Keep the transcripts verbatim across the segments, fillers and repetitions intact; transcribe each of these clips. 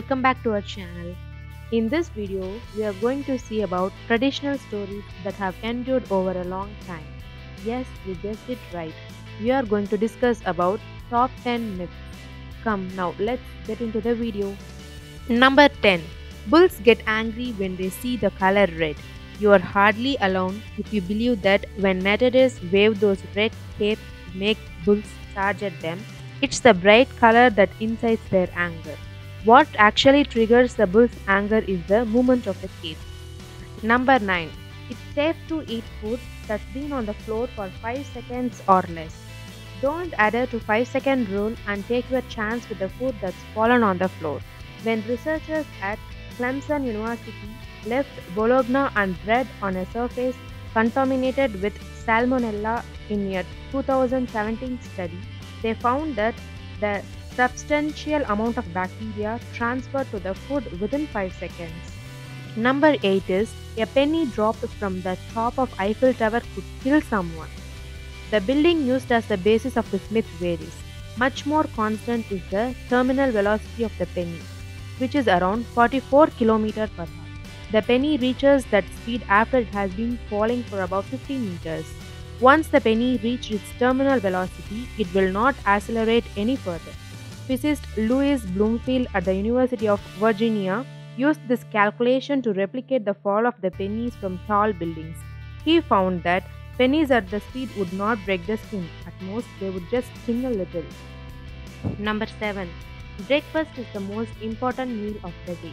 Welcome back to our channel. In this video, we are going to see about traditional stories that have endured over a long time. Yes, you guessed it right. We are going to discuss about top ten myths. Come now, let's get into the video. Number ten. Bulls get angry when they see the color red. You are hardly alone if you believe that when matadoors wave those red capes to make bulls charge at them, it's the bright color that incites their anger. What actually triggers the bull's anger is the movement of the cape. Number nine. It's safe to eat food that's been on the floor for five seconds or less. Don't adhere to five second rule and take your chance with the food that's fallen on the floor. When researchers at Clemson University left bologna and bread on a surface contaminated with salmonella in a two thousand seventeen study, they found that the substantial amount of bacteria transferred to the food within five seconds. Number eight is a penny dropped from the top of Eiffel Tower could kill someone. The building used as the basis of this myth varies. Much more constant is the terminal velocity of the penny, which is around forty-four kilometers per hour. The penny reaches that speed after it has been falling for about fifteen meters. Once the penny reaches its terminal velocity, it will not accelerate any further. Physicist Louis Bloomfield at the University of Virginia used this calculation to replicate the fall of the pennies from tall buildings. He found that pennies at the speed would not break the skin. At most, they would just sting a little. Number seven. Breakfast is the most important meal of the day.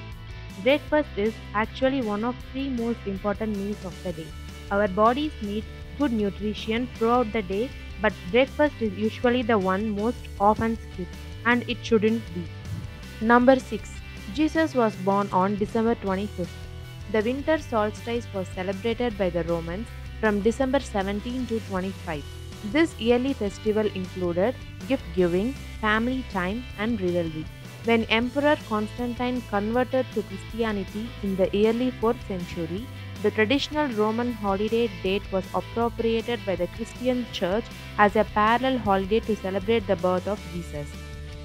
Breakfast is actually one of three most important meals of the day. Our bodies need good nutrition throughout the day, but breakfast is usually the one most often skipped, and it shouldn't be. Number six. Jesus was born on December twenty-fifth. The winter solstice was celebrated by the Romans from December seventeenth to twenty-fifth. This yearly festival included gift-giving, family time, and rivalry. When Emperor Constantine converted to Christianity in the early fourth century, the traditional Roman holiday date was appropriated by the Christian Church as a parallel holiday to celebrate the birth of Jesus.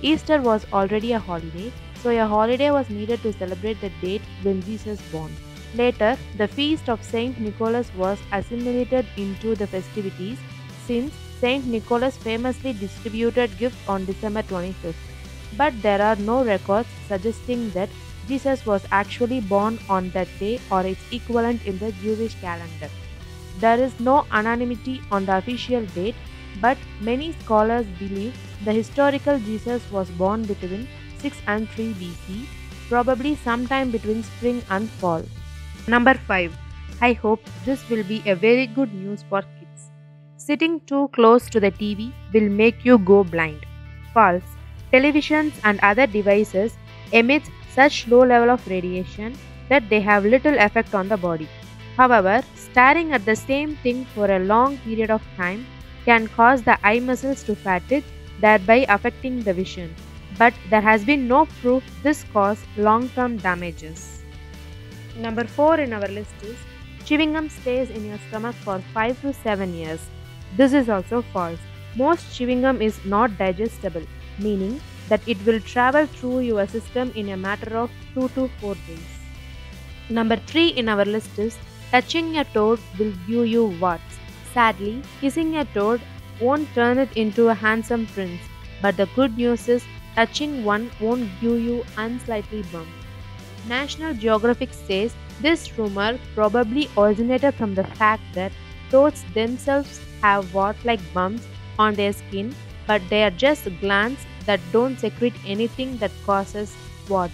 Easter was already a holiday, so a holiday was needed to celebrate the date when Jesus was born. Later, the feast of Saint Nicholas was assimilated into the festivities, since Saint Nicholas famously distributed gifts on December twenty-fifth. But there are no records suggesting that Jesus was actually born on that day or its equivalent in the Jewish calendar. There is no unanimity on the official date, but many scholars believe the historical Jesus was born between six and three B C, probably sometime between spring and fall. Number five. I hope this will be a very good news for kids. Sitting too close to the T V will make you go blind. False. Televisions and other devices emit such low level of radiation that they have little effect on the body. However, staring at the same thing for a long period of time can cause the eye muscles to fatigue, thereby affecting the vision. But there has been no proof this causes long-term damages. Number four in our list is chewing gum stays in your stomach for five to seven years. This is also false. Most chewing gum is not digestible, meaning that it will travel through your system in a matter of two to four days. Number three in our list is touching a toad will give you warts. Sadly, kissing a toad won't turn it into a handsome prince, but the good news is touching one won't give you unsightly bump. National Geographic says this rumor probably originated from the fact that toads themselves have wart-like bumps on their skin, but they are just glands that don't secrete anything that causes warts.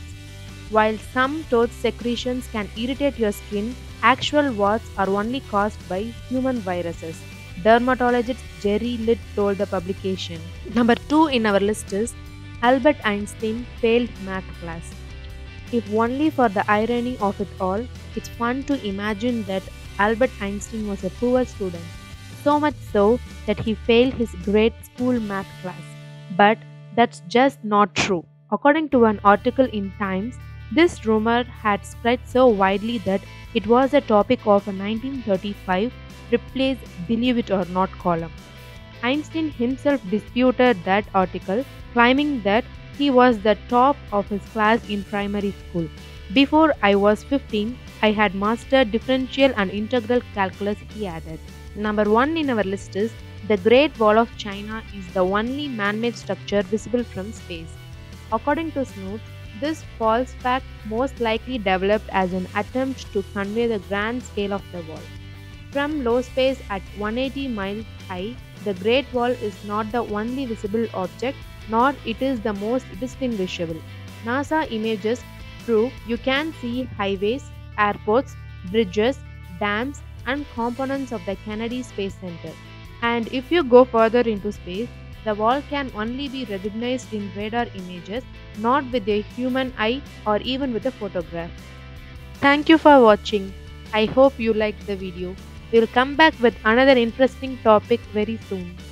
While some toad secretions can irritate your skin, actual warts are only caused by human viruses. Dermatologist Jerry Litt told the publication. Number two in our list is Albert Einstein failed math class. If only for the irony of it all, it's fun to imagine that Albert Einstein was a poor student, so much so that he failed his grade school math class. But that's just not true. According to an article in Times, this rumor had spread so widely that it was a topic of a nineteen thirty-five Ripley's Believe It or Not column. Einstein himself disputed that article, claiming that He was the top of his class in primary school. Before I was fifteen, I had mastered differential and integral calculus, he added. Number one in our list is the Great Wall of China is the only man-made structure visible from space. According to Snoop, this false fact most likely developed as an attempt to convey the grand scale of the wall. From low space at one hundred eighty miles high, the Great Wall is not the only visible object, nor it is the most distinguishable. NASA images prove you can see highways, airports, bridges, dams, and components of the Kennedy Space Center. And if you go further into space, the wall can only be recognized in radar images, not with a human eye or even with a photograph. Thank you for watching. I hope you liked the video. We'll come back with another interesting topic very soon.